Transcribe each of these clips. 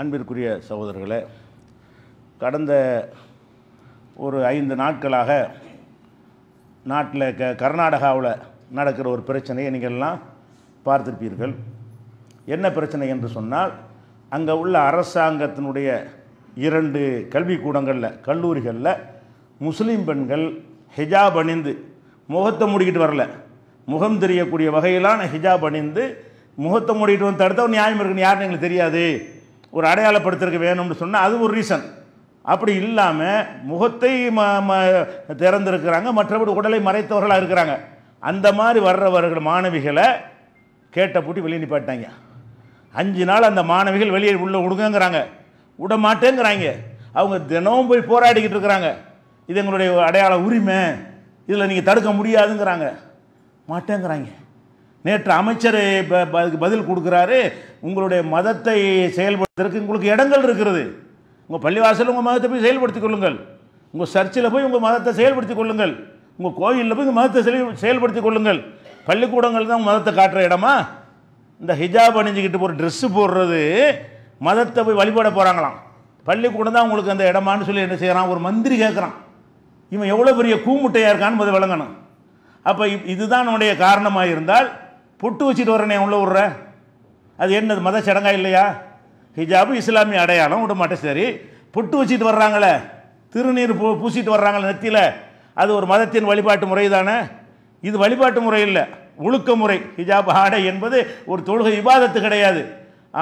அன்பிற்குரிய சகோதரர்களே, கடந்த ஒரு 5 நாட்களாக நாட்டில் கர்நாடகாவில் நடக்கிற ஒரு பிரச்சனையை நீங்கள்லாம் பார்த்திருப்பீர்கள். என்ன பிரச்சனை என்று சொன்னால், அங்கே உள்ள அரசாங்கத்தினுடைய 2 கல்விக்கூடங்களில், கல்லூரிகளில் முஸ்லீம் பெண்கள் ஹிஜாப் அணிந்து, முகத்தை மூடிக்கிட்டு வரல, முகம் தெரியக்கூடிய வகையிலான ஹிஜாப் அணிந்து முகத்தை மூடிக்கிட்டு வந்து தடுத்த ஒரு நியாயம் இருக்குன்னு யாருன்னு எங்களுக்கு தெரியாது, ஒரு அடையாளப்படுத்திருக்க வேணும்னு சொன்னால் அது ஒரு ரீசன். அப்படி இல்லாமல் முகத்தை திறந்திருக்கிறாங்க, மற்றபடி உடலை மறைத்தவர்களாக இருக்கிறாங்க. அந்த மாதிரி வர்றவர்கள் மாணவிகளை கேட்ட பூட்டி வெளியே நிப்பாட்டாங்க. 5 நாள் அந்த மாணவிகள் வெளியே உள்ளே விடுங்கங்கிறாங்க, விட மாட்டேங்கிறாங்க. அவங்க தினமும் போய் போராடிக்கிட்டு இருக்கிறாங்க, இது எங்களுடைய அடையாள உரிமை, இதில் நீங்கள் தடுக்க முடியாதுங்கிறாங்க, மாட்டேங்கிறாங்க. நேற்று அமைச்சர் பதில் கொடுக்குறாரு, உங்களுடைய மதத்தை செயல்படுத்துறதுக்கு உங்களுக்கு இடங்கள் இருக்கிறது, உங்கள் பள்ளிவாசலில் உங்கள் மதத்தை போய் செயல்படுத்திக் கொள்ளுங்கள், உங்கள் சர்ச்சில் போய் உங்கள் மதத்தை செயல்படுத்திக் கொள்ளுங்கள், உங்கள் கோயிலில் போய் உங்கள் மதத்தை செயல்படுத்திக் கொள்ளுங்கள். பள்ளிக்கூடங்கள் தான் உங்கள் மதத்தை காட்டுற இடமா? இந்த ஹிஜாப் அணிஞ்சிக்கிட்டு ஒரு ட்ரெஸ்ஸு போடுறது மதத்தை போய் வழிபட போகிறாங்களாம், பள்ளிக்கூடம் தான் உங்களுக்கு அந்த இடமானு சொல்லி என்ன செய்கிறான் ஒரு மந்திரி கேட்குறான். இவன் எவ்வளோ பெரிய கூமுட்டையாக இருக்கான்னு முதல் விளங்கணும். அப்போ இதுதான் நம்முடைய காரணமாக இருந்தால் பொட்டு வச்சுட்டு வரேனே உள்ள விட்ற, அது என்னது மத சடங்கா இல்லையா? ஹிஜாபு இஸ்லாமிய அடையாளம், விட மாட்டேன். சரி, பொட்டு வச்சுட்டு வர்றாங்களே, திருநீர் பூசிட்டு வர்றாங்களே நெத்தியில், அது ஒரு மதத்தின் வழிபாட்டு முறை தானே? இது வழிபாட்டு முறை இல்லை, ஒழுக்க முறை. ஹிஜாப் ஆடை என்பது ஒரு தொழுகை இபாதத்து கிடையாது.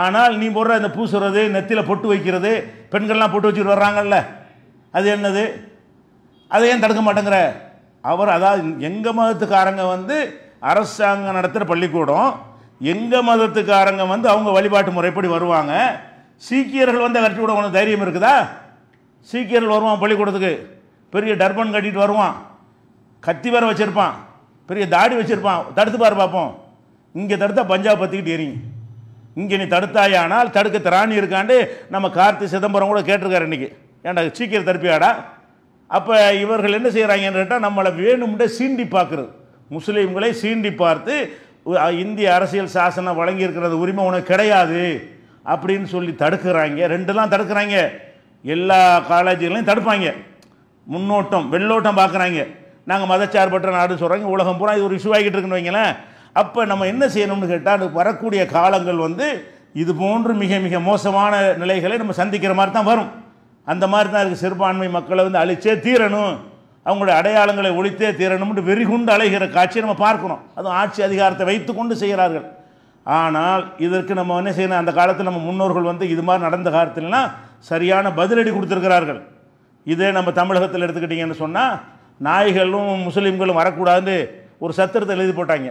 ஆனால் நீ போடுற இந்த பூசுறது, நெத்தியில் பொட்டு வைக்கிறது, பெண்கள்லாம் பொட்டு வச்சுட்டு வர்றாங்கல்ல, அது என்னது? அதை ஏன் தடுக்க மாட்டேங்கிற? அவர் அதாவது எங்கள் மதத்துக்காரங்க அரசாங்கம் நடத்துகிற பள்ளிக்கூடம், எங்கள் மதத்துக்காரங்க அவங்க வழிபாட்டு முறைப்படி வருவாங்க. சீக்கியர்கள் கட்டி விட உனக்கு தைரியம் இருக்குதா? சீக்கியர்கள் வருவான் பள்ளிக்கூடத்துக்கு, பெரிய டர்பன் கட்டிட்டு வருவான், கத்தி வேற வச்சுருப்பான், பெரிய தாடி வச்சுருப்பான், தடுத்து பாரு பார்ப்போம். இங்கே தடுத்தா பஞ்சாப் பற்றிக்கிட்டு எறிங்க. இங்கே நீ தடுத்தாயானால் தடுக்க திராணி இருக்காண்டு நம்ம கார்த்தி சிதம்பரம் கூட கேட்டிருக்காரு இன்றைக்கி, ஏன்டா சீக்கியர் தடுப்பியாடா. அப்போ இவர்கள் என்ன செய்கிறாங்கன்னு கேட்டால், நம்மளை வேணும்ட்டே சீண்டி பார்க்குறது, முஸ்லீம்களை சீண்டி பார்த்து இந்திய அரசியல் சாசனம் வழங்கியிருக்கிறது உரிமை உனக்கு கிடையாது அப்படின்னு சொல்லி தடுக்கிறாங்க. 2 தடுக்கிறாங்க, எல்லா காலேஜுகளையும் தடுப்பாங்க. முன்னோட்டம் வெள்ளோட்டம் பார்க்குறாங்க, நாங்கள் மதச்சார்பற்ற நாடுன்னு சொல்கிறாங்க, உலகம் பூரா இது ஒரு இஷ்யூ ஆகிட்டு இருக்குன்னு வைங்களேன். அப்போ நம்ம என்ன செய்யணும்னு கேட்டால், வரக்கூடிய காலங்கள் இது போன்று மிக மிக மோசமான நிலைகளை நம்ம சந்திக்கிற மாதிரி தான் வரும். அந்த மாதிரி தான் இருக்குது. சிறுபான்மை மக்களை அழிச்சே தீரணும், அவங்களுடைய அடையாளங்களை ஒழித்தே தீரணும்னு வெறிகுண்டு அலைகிற காட்சியை நம்ம பார்க்கணும். அதுவும் ஆட்சி அதிகாரத்தை வைத்து கொண்டு செய்கிறார்கள். ஆனால் இதற்கு நம்ம என்ன செய்யணும்? அந்த காலத்தில் நம்ம முன்னோர்கள் இது மாதிரி நடந்த காலத்திலலாம் சரியான பதிலடி கொடுத்துருக்கிறார்கள். இதே நம்ம தமிழகத்தில் எடுத்துக்கிட்டிங்கன்னு சொன்னால், நாய்களும் முஸ்லீம்களும் வரக்கூடாதுன்னு ஒரு சத்திரத்தை எழுதி போட்டாங்க.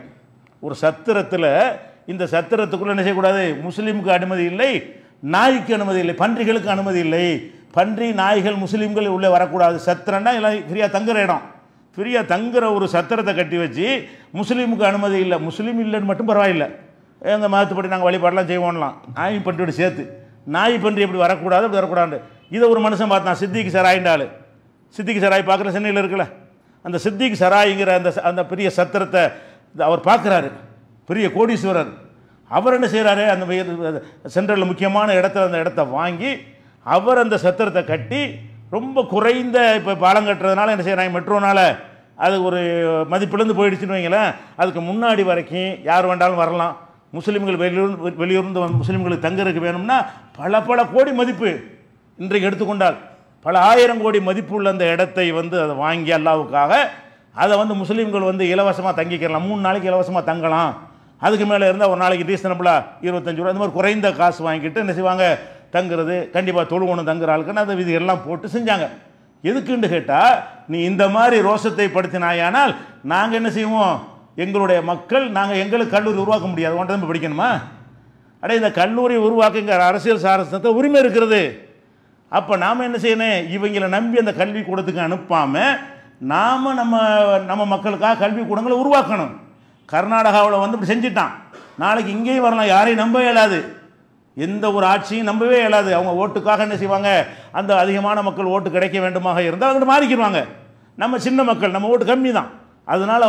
ஒரு சத்திரத்தில், இந்த சத்திரத்துக்குள்ளே என்ன செய்யக்கூடாது? முஸ்லீமுக்கு அனுமதி இல்லை, நாய்க்கு அனுமதி இல்லை, பன்றிகளுக்கு அனுமதி இல்லை, பன்றி நாய்கள் முஸ்லீம்கள் உள்ளே வரக்கூடாது. சத்திரன்னா எல்லாம் ஃப்ரீயாக தங்குற இடம், ஃப்ரீயாக தங்குற ஒரு சத்திரத்தை கட்டி வச்சு முஸ்லீமுக்கு அனுமதி இல்லை, முஸ்லீம் இல்லைன்னு மட்டும் பரவாயில்லை, எங்கள் மதத்துப்படி நாங்கள் வழிபாடெலாம் செய்வோம்லாம், நாய் பன்றியோட சேர்த்து நாய் பன்றி எப்படி வரக்கூடாது, அப்படி வரக்கூடாது. இதை ஒரு மனுஷன் பார்த்தான், சித்திக்கு சராயின்றாள். சித்திக்கு சராய் பார்க்குற சென்னையில் இருக்கல, அந்த சித்திக்கு சராய்ங்கிற அந்த பெரிய சத்திரத்தை அவர் பார்க்குறாரு, பெரிய கோடீஸ்வரர். அவர் என்ன செய்கிறாரு? அந்த சென்ட்ரலில் முக்கியமான இடத்துல அந்த இடத்த வாங்கி அவர் அந்த சத்திரத்தை கட்டி ரொம்ப குறைந்த இப்போ பாலம் கட்டுறதுனால என்ன செய்கிறாங்க, மெட்ரோனால் அது ஒரு மதிப்பிலேருந்து போயிடுச்சுன்னு வைங்களேன். அதுக்கு முன்னாடி வரைக்கும் யார் வேண்டாலும் வரலாம், முஸ்லீம்கள் வெளியூர்ந்து முஸ்லீம்களுக்கு தங்குறதுக்கு வேணும்னா பல பல கோடி மதிப்பு, இன்றைக்கு எடுத்துக்கொண்டால் பல 1000 கோடி மதிப்பு உள்ள அந்த இடத்தை அதை வாங்கி அல்லாவுக்காக அதை முஸ்லீம்கள் இலவசமாக தங்கிக்கலாம், 3 நாளைக்கு இலவசமாக தங்கலாம். அதுக்கு மேலே இருந்தால் ஒரு நாளைக்கு ரீசனபிளாக 25 ரூபா இந்த மாதிரி குறைந்த காசு வாங்கிட்டு என்ன செய்வாங்க தங்குறது. கண்டிப்பாக தொழுவணும் தங்குற ஆளுக்குன்னு அந்த விதி எல்லாம் போட்டு செஞ்சாங்க. எதுக்குன்னு கேட்டால், நீ இந்த மாதிரி ரோஷத்தை படுத்தினாயானால் நாங்கள் என்ன செய்வோம், எங்களுடைய மக்கள் நாங்கள் எங்களுக்கு கல்லூரி உருவாக்க முடியாது, ஒன்றை நம்ம படிக்கணுமா? அடே, இந்த கல்லூரி உருவாக்குங்கிற அரசியல் சாசனத்தை உரிமை இருக்கிறது. அப்போ நாம் என்ன செய்யணும்? இவங்களை நம்பி அந்த கல்விக்கூடத்துக்கு அனுப்பாமல் நாம் நம்ம நம்ம மக்களுக்காக கல்விக்கூடங்களை உருவாக்கணும். கர்நாடகாவில் இப்படி செஞ்சிட்டான், நாளைக்கு இங்கேயும் வரலாம். யாரையும் நம்ப இயலாது, எந்த ஒரு ஆட்சியும் நம்பவே இயலாது. அவங்க ஓட்டுக்காக என்ன செய்வாங்க? அந்த அதிகமான மக்கள் ஓட்டு கிடைக்க வேண்டுமாக இருந்தால் அவங்க மாறிக்கிடுவாங்க. நம்ம சின்ன மக்கள், நம்ம ஓட்டு கம்மி தான். அதனால்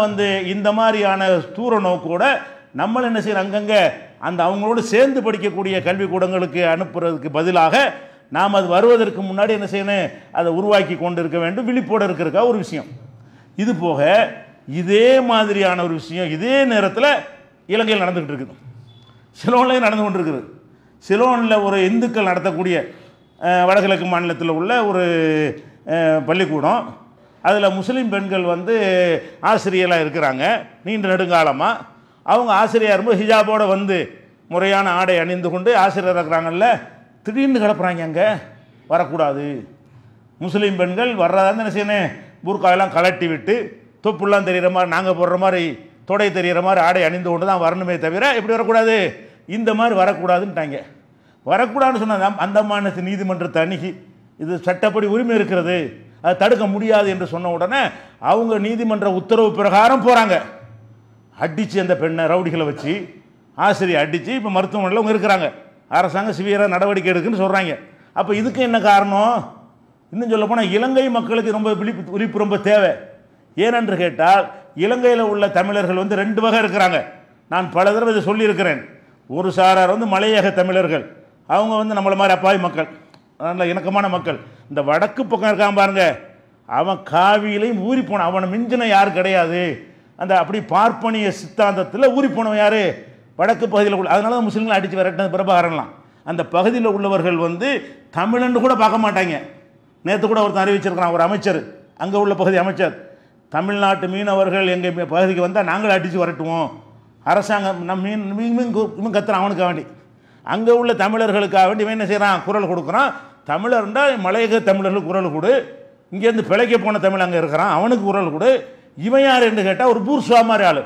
இந்த மாதிரியான தூர நோக்கோட நம்மளை என்ன செய்யணும், அங்கங்கே அந்த அவங்களோடு சேர்ந்து படிக்கக்கூடிய கல்விக்கூடங்களுக்கு அனுப்புறதுக்கு பதிலாக நாம் அது வருவதற்கு முன்னாடி என்ன செய்யணும், அதை உருவாக்கி கொண்டு இருக்க வேண்டும், விழிப்போடு இருக்கிறதுக்கா ஒரு விஷயம். இது போக இதே மாதிரியான ஒரு விஷயம் இதே நேரத்தில் இலங்கையில் நடந்துக்கிட்டு இருக்குது, சிலோன்லையும் நடந்து கொண்டு இருக்குது. சிலோனில் ஒரு இந்துக்கள் நடத்தக்கூடிய வடகிழக்கு மாநிலத்தில் உள்ள ஒரு பள்ளிக்கூடம், அதில் முஸ்லீம் பெண்கள் வந்து ஆசிரியராக இருக்கிறாங்க நீண்ட நெடுங்காலமாக. அவங்க ஆசிரியராக இருக்கும்போது ஹிஜாபோடு வந்து முறையான ஆடை அணிந்து கொண்டு ஆசிரியராக இருக்கிறாங்கல்ல, திடீர்னு கிளப்புறாங்க அங்கே வரக்கூடாது முஸ்லீம் பெண்கள் வர்றதான்னு என்ன செய்யணும், புர்காவெல்லாம் கலட்டி விட்டு தொப்புலாம் தெரிகிற மாதிரி நாங்கள் போடுற மாதிரி தொடை தெரிகிற மாதிரி ஆடை அணிந்து கொண்டு தான் வரணுமே தவிர எப்படி வரக்கூடாது, இந்த மாதிரி வரக்கூடாதுன்ட்டாங்க. வரக்கூடாதுன்னு சொன்னால் அந்த மாநில நீதிமன்றத்தை அணுகி இது சட்டப்படி உரிமை இருக்கிறது அதை தடுக்க முடியாது என்று சொன்ன உடனே அவங்க நீதிமன்ற உத்தரவு பிரகாரம் போகிறாங்க. அடித்து அந்த பெண்ணை ரவுடிகளை வச்சு ஆசிரியர் அடித்து இப்போ மருத்துவமனையில் அவங்க இருக்கிறாங்க. அரசாங்கம் சிவியராக நடவடிக்கை எடுக்குன்னு சொல்கிறாங்க. அப்போ இதுக்கு என்ன காரணம்? இன்னும் சொல்ல போனால் இலங்கை மக்களுக்கு ரொம்ப விழிப்பு ரொம்ப தேவை. ஏனென்று கேட்டால் இலங்கையில் உள்ள தமிழர்கள் வந்து ரெண்டு வகை இருக்கிறாங்க. நான் பல தடவை இதை சொல்லியிருக்கிறேன். ஒரு சாரார் வந்து மலையக தமிழர்கள், அவங்க வந்து நம்மளை மாதிரி அப்பாவி மக்கள், நல்ல இணக்கமான மக்கள். இந்த வடக்கு பக்கம் இருக்கான் பாருங்க, அவன் காவியிலையும் ஊறி போனான். அவனை மிஞ்சின யார் கிடையாது. அந்த அப்படி பார்ப்பனிய சித்தாந்தத்தில் ஊறி போனவன் யார்? வடக்கு பகுதியில் உள்ள. அதனால தான் முஸ்லீம்களை அடித்து விரட்டினது பிரபாகரன்லாம். அந்த பகுதியில் உள்ளவர்கள் வந்து தமிழன்னு கூட பார்க்க மாட்டாங்க. நேற்று கூட ஒருத்தன் அறிவிச்சிருக்கிறான், ஒரு அமைச்சர், அங்கே உள்ள பகுதி அமைச்சர், தமிழ்நாட்டு மீனவர்கள் எங்கள் பகுதிக்கு வந்தால் நாங்களும் அடித்து விரட்டுவோம் அரசாங்கம் நம் மீன் மீன் மீன் மீன் கத்துறான் அவனுக்காக வேண்டி. அங்கே உள்ள தமிழர்களுக்காக வேண்டி இவன் என்ன செய்கிறான், குரல் கொடுக்குறான். தமிழர்ன்றால் மலையக தமிழர்களுக்கு குரல் கொடு, இங்கேருந்து பிழைக்க போன தமிழ் அங்கே இருக்கிறான் அவனுக்கு குரல் கொடு. இவன் யார் என்று கேட்டால் ஒரு பூர்சுவா மாதிரி ஆள்.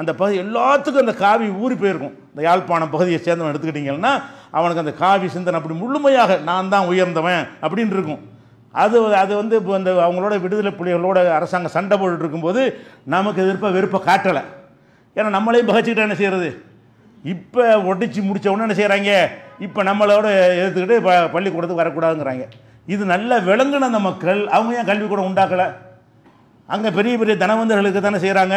அந்த பகுதி எல்லாத்துக்கும் அந்த காவி ஊறி போயிருக்கும். இந்த யாழ்ப்பாணம் பகுதியை சேர்ந்தவன் எடுத்துக்கிட்டிங்கன்னா அவனுக்கு அந்த காவி சிந்தனை அப்படி முழுமையாக நான் தான் உயர்ந்தவன் அப்படின்னு இருக்கும். அது அது வந்து இப்போ அந்த அவங்களோட விடுதலை புலிகளோட அரசாங்கம் சண்டை போட்டு இருக்கும்போது நமக்கு எதிர்ப்ப வெறுப்பை காட்டலை. ஏன்னா நம்மளையும் பகச்சிக்கிட்ட என்ன செய்கிறது, இப்போ ஒடிச்சு முடித்த உடனே என்ன செய்கிறாங்க, இப்போ நம்மளோட எதிர்த்துக்கிட்டு பள்ளிக்கூடத்துக்கு வரக்கூடாதுங்கிறாங்க. இது நல்லா விளங்குன அந்த மக்கள் அவங்க ஏன் கல்விக்கூடம் உண்டாக்கலை? அங்கே பெரிய பெரிய தனவந்தர்களுக்கு தானே செய்கிறாங்க.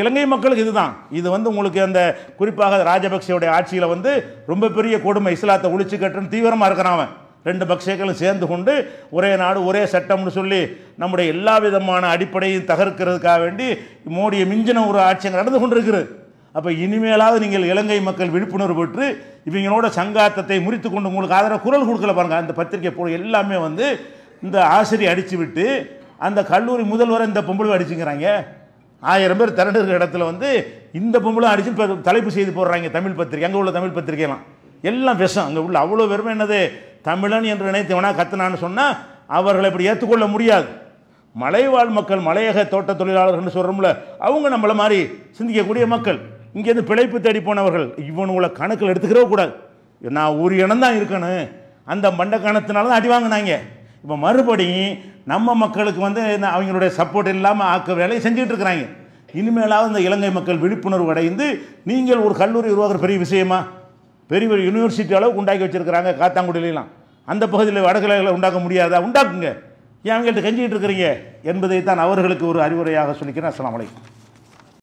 இலங்கை மக்களுக்கு இதுதான். இது வந்து உங்களுக்கு அந்த குறிப்பாக ராஜபக்சேவுடைய ஆட்சியில் வந்து ரொம்ப பெரிய கொடுமை, இஸ்லாத்தை ஒழிச்சு கட்டுன்னு தீவிரமாக இருக்கிறான் அவன். ரெண்டு பக்சேக்களும் சேர்ந்து கொண்டு ஒரே நாடு ஒரே சட்டம்னு சொல்லி நம்முடைய எல்லா விதமான அடிப்படையும் தகர்க்கிறதுக்காக வேண்டி மோடியை மிஞ்சின ஒரு ஆட்சி அங்கே நடந்து கொண்டிருக்கிறது. அப்போ இனிமேலாவது நீங்கள் இலங்கை மக்கள் விழிப்புணர்வு பெற்று இவங்களோட சங்காத்தத்தை முறித்து கொண்டு உங்களுக்கு ஆதரவு குரல் கொடுக்கல பாருங்கள். அந்த பத்திரிகை போல் எல்லாமே வந்து இந்த ஆசிரியர் அடித்து விட்டு அந்த கல்லூரி முதல்வரை இந்த பொம்பளை அடிச்சுங்கிறாங்க. 1000 பேர் திரண்டு இருக்கிற இடத்துல வந்து இந்த பொம்பளை அடிச்சு இப்போ தலைப்பு செய்து போடுறாங்க தமிழ் பத்திரிகை. அங்கே உள்ள தமிழ் பத்திரிகைலாம் எல்லாம் விஷம். அங்கே உள்ள அவ்வளோ வெறுமை என்னது, தமிழன் என்று நினைத்தவனா கத்துனான்னு சொன்னால் அவர்களை இப்படி ஏற்றுக்கொள்ள முடியாது. மலைவாழ் மக்கள் மலையக தோட்ட தொழிலாளர்கள்னு சொல்கிறோம்ல, அவங்க நம்மளை மாதிரி சிந்திக்கக்கூடிய மக்கள், இங்கேருந்து பிழைப்பு தேடி போனவர்கள், இவனுங்களை கணக்கில் எடுத்துக்கிறவே கூடாது. நான் ஒரு இனம் தான் இருக்கணும், அந்த மண்ட கணத்தினால தான் அடி வாங்கினாங்க. இப்போ மறுபடியும் நம்ம மக்களுக்கு வந்து அவங்களுடைய சப்போர்ட் இல்லாமல் ஆக்க வேலையை செஞ்சுட்டு இருக்கிறாங்க. இனிமேலாவது இந்த இலங்கை மக்கள் விழிப்புணர்வு அடைந்து நீங்கள் ஒரு கல்லூரி உருவாக்குற பெரிய விஷயமா, பெரிய பெரிய யூனிவர்சிட்டி அளவுக்கு உண்டாக்கி வச்சுருக்கிறாங்க காத்தாங்குடியிலாம். அந்த பகுதியில் வடகிழக்கில் உண்டாக்க முடியாதா? உண்டாக்குங்க, ஏன் அவங்கள்ட்ட கஞ்சிக்கிட்டு இருக்கிறீங்க என்பதைத்தான் அவர்களுக்கு ஒரு அறிவுரையாக சொல்லிக்கிறேன். அஸ்ஸலாமு அலைக்கும்.